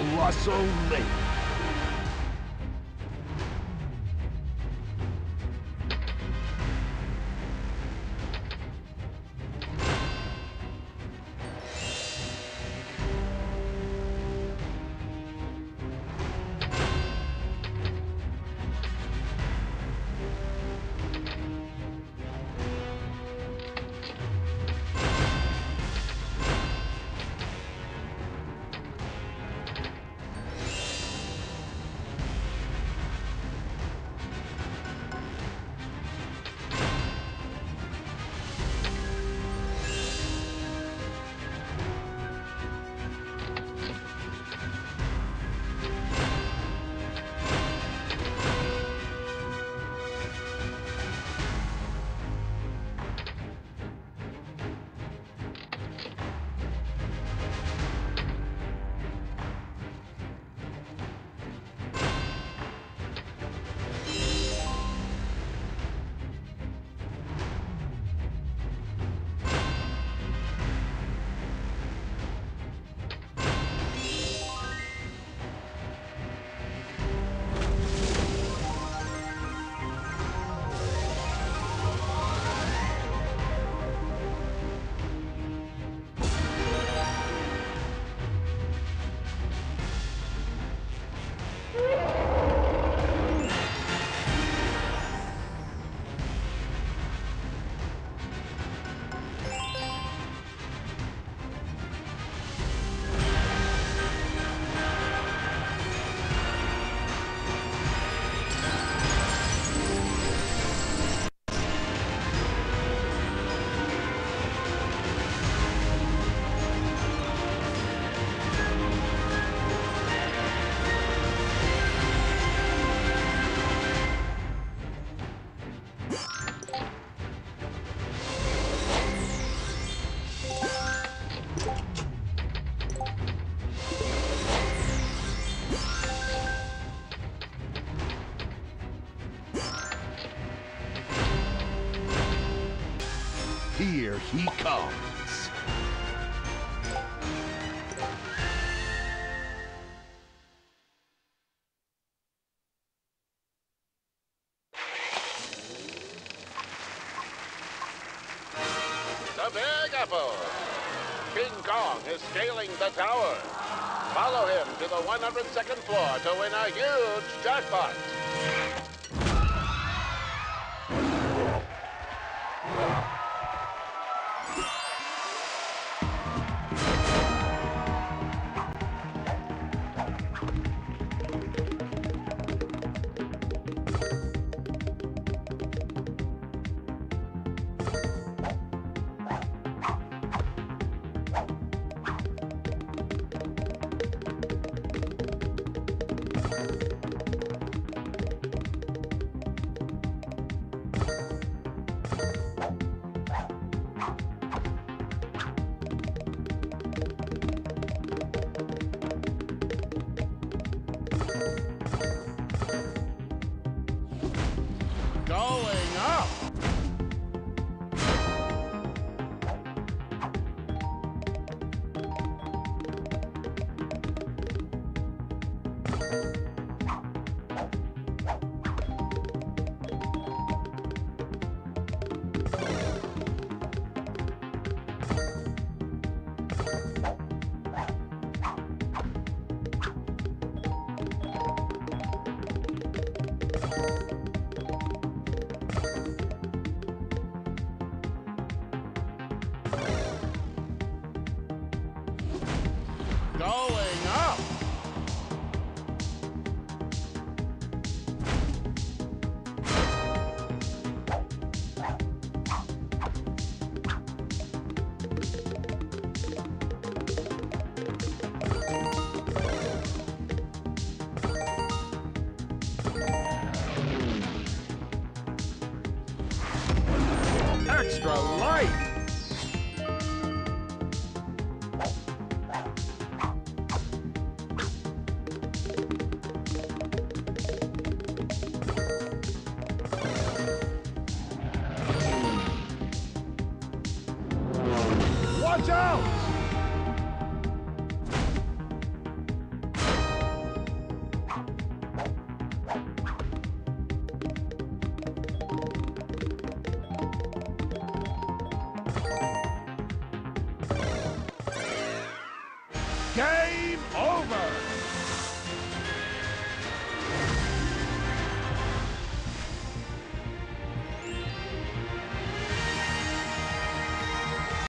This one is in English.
colossal leap. Here he comes. The Big Apple. King Kong is scaling the tower. Follow him to the 102nd floor to win a huge jackpot. Extra life! Watch out! Game over.